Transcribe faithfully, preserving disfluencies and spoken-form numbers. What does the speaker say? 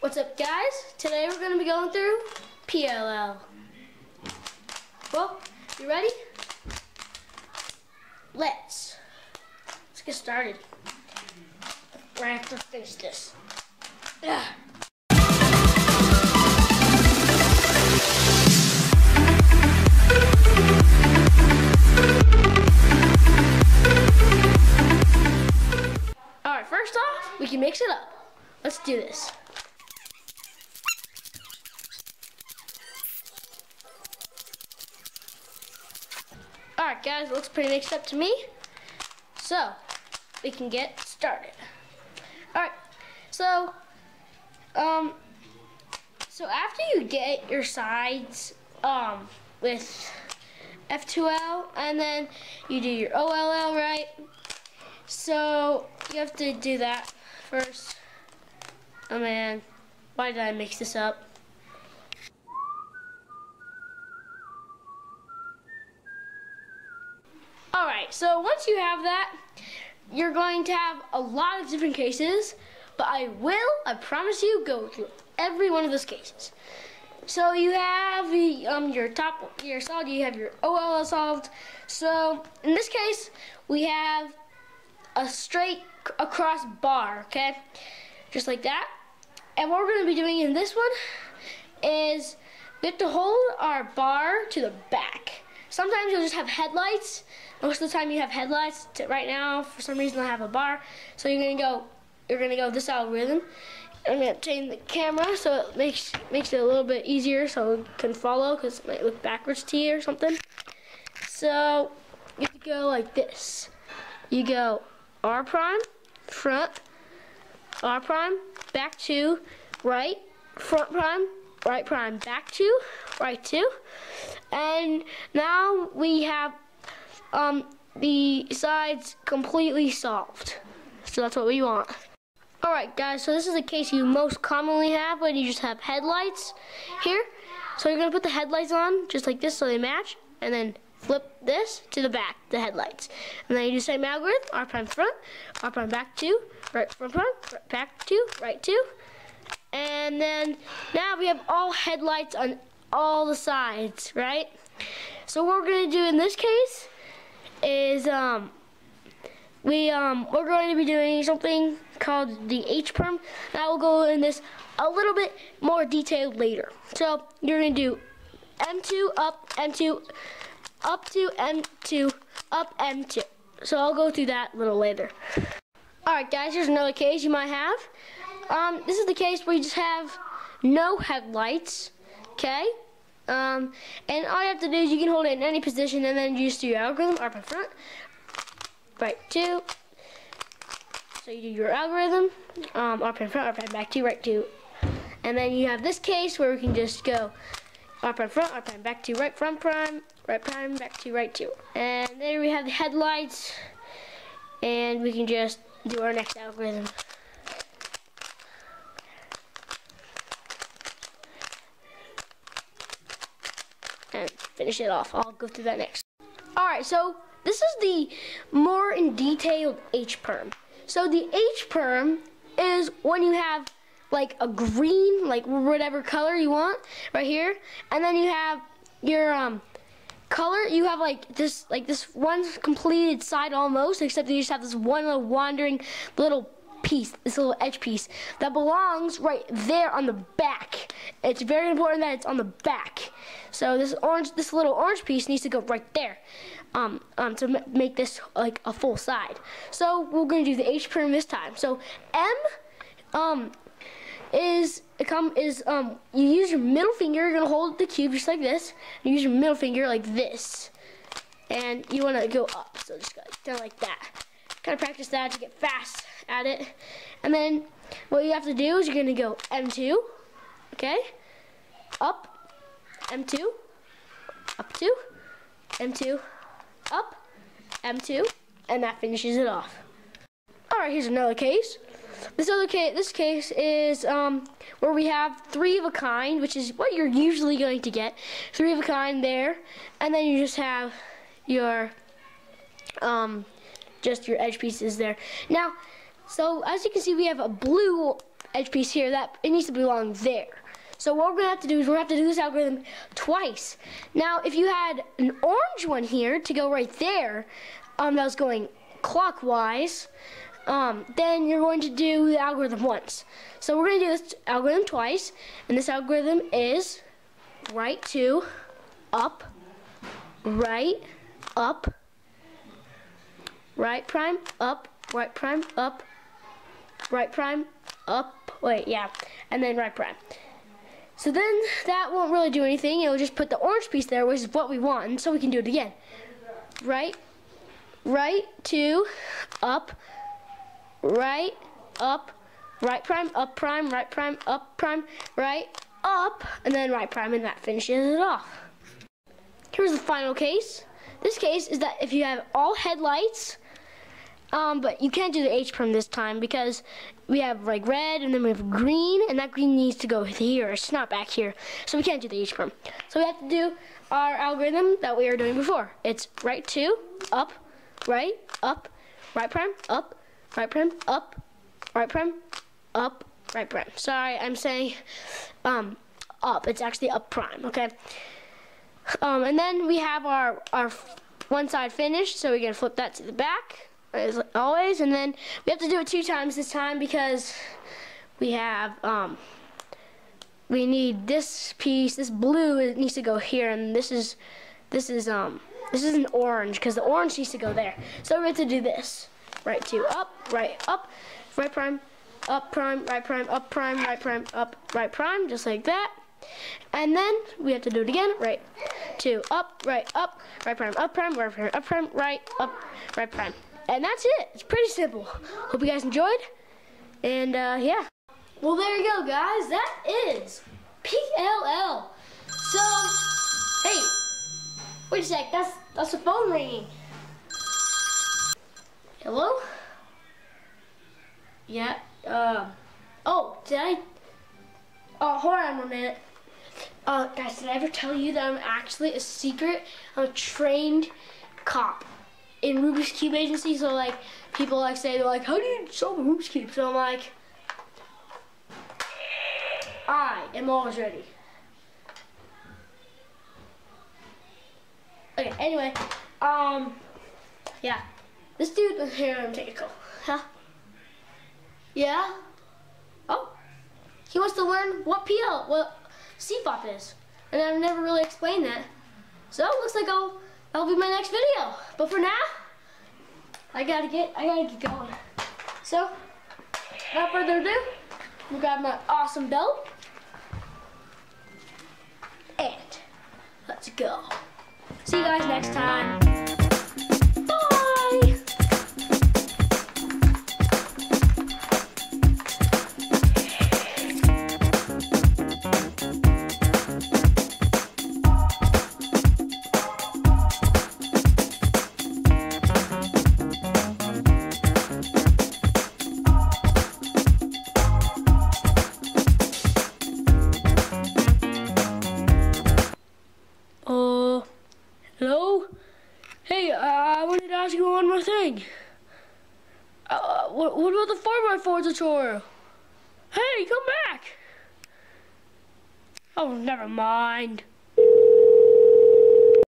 What's up, guys? Today we're going to be going through P L L. Well, you ready? Let's let's get started. I have to finish this. Ugh. All right, first off, we can mix it up. Let's do this. Alright guys, it looks pretty mixed up to me, so we can get started. Alright, so um, so after you get your sides um, with F two L and then you do your O L L, right? So you have to do that first. Oh man, why did I mix this up? Alright, so once you have that, you're going to have a lot of different cases, but I will, I promise you, go through every one of those cases. So you have um, your top, your solved, you have your O L L solved. So in this case, we have a straight across bar, okay? Just like that. And what we're going to be doing in this one is we have to hold our bar to the back. Sometimes you'll just have headlights. Most of the time you have headlights. Right now, for some reason, I have a bar. So you're gonna go, you're gonna go this algorithm. I'm gonna change the camera so it makes makes it a little bit easier so it can follow, because it might look backwards to you or something. So you have to go like this. You go R prime, front, R prime, back two, right, front prime, right prime, back two, right two. And now we have um, the sides completely solved. So that's what we want. Alright guys, so this is the case you most commonly have when you just have headlights here. So you're going to put the headlights on just like this so they match, and then flip this to the back, the headlights. And then you do the same algorithm, R prime front, R prime back two, right front prime, right back two, right two. And then now we have all headlights on all the sides, right? So what we're going to do in this case is um, we um, we're going to be doing something called the H perm. That will go in this a little bit more detailed later. So you're going to do M two up M two up to M two up M two. So I'll go through that a little later. All right, guys. Here's another case you might have. Um, this is the case where you just have no headlights. Okay, um, and all you have to do is you can hold it in any position and then you just do your algorithm, R prime front, right two, so you do your algorithm, um, R prime front, R prime back two, right two, and then you have this case where we can just go R prime front, R prime back two, right front prime, right prime, back two, right two, and there we have the headlights, and we can just do our next algorithm. And finish it off. I'll go through that next. Alright, so this is the more in detailed H perm. So the H perm is when you have like a green, like whatever color you want right here, and then you have your um color, you have like this like this one completed side almost, except that you just have this one little wandering little piece, this little edge piece that belongs right there on the back. It's very important that it's on the back. So this orange, this little orange piece needs to go right there, um, um, to make this like a full side. So we're going to do the H perm this time. So M, um, is come is um, you use your middle finger. You're gonna hold the cube just like this. You use your middle finger like this, and you want to go up. So just go down like that. Kind of practice that to get fast at it. And then what you have to do is you're gonna go M two, okay, up. M two, up two, M two, up, M two, and that finishes it off. All right, here's another case. This other case, this case is um, where we have three of a kind, which is what you're usually going to get. Three of a kind there, and then you just have your, um, just your edge pieces there. Now, so as you can see, we have a blue edge piece here, that it needs to belong there. So what we're gonna have to do is we're gonna have to do this algorithm twice. Now, if you had an orange one here to go right there, um, that was going clockwise, um, then you're going to do the algorithm once. So we're gonna do this algorithm twice, and this algorithm is right two, up, right, up, right prime, up, right prime, up, right prime, up, wait, yeah, and then right prime. So then that won't really do anything. It'll just put the orange piece there, which is what we want, and so we can do it again. Right, right, two, up, right, up, right prime, up prime, right prime, up prime, right, up, and then right prime, and that finishes it off. Here's the final case. This case is that if you have all headlights, Um, but you can't do the H perm this time because we have like red and then we have green, and that green needs to go here. It's not back here. So we can't do the H perm. So we have to do our algorithm that we were doing before. It's right two, up, right, up, right prime, up, right prime, up, right prime, up, right prime. Sorry, I'm saying um, up. It's actually up prime, okay? Um, and then we have our, our one side finished, so we're gonna flip that to the back, as always, and then we have to do it two times this time because we have um, we need this piece, this blue, it needs to go here, and this is this is um this is an orange because the orange needs to go there. So we have to do this: right two, up, right up, right prime, up prime, right prime, up prime, right prime, up, right prime, just like that. And then we have to do it again: right two, up, right up, right prime, up prime, right prime, up prime, right up, right prime. And that's it. It's pretty simple. Hope you guys enjoyed. And uh, yeah. Well, there you go, guys. That is P L L. So, hey, wait a sec. That's that's the phone ringing. Hello? Yeah. Uh, oh, did I? Oh, hold on one minute. Uh, guys, did I ever tell you that I'm actually a secret? I'm a trained cop in Rubik's Cube agency, so like people like say, they're like, how do you solve a Rubik's Cube? So I'm like, I am always ready. Okay, anyway, um, yeah. This dude was here, I'm taking a call. Huh? Yeah? Oh, he wants to learn what P L, what C F O P is. And I've never really explained that. So it looks like I'll, that'll be my next video. But for now, I gotta get, I gotta get going. So, without further ado, I'm gonna grab my awesome belt. And let's go. See you guys next time. What about the four by four tutorial? Hey, come back! Oh, never mind.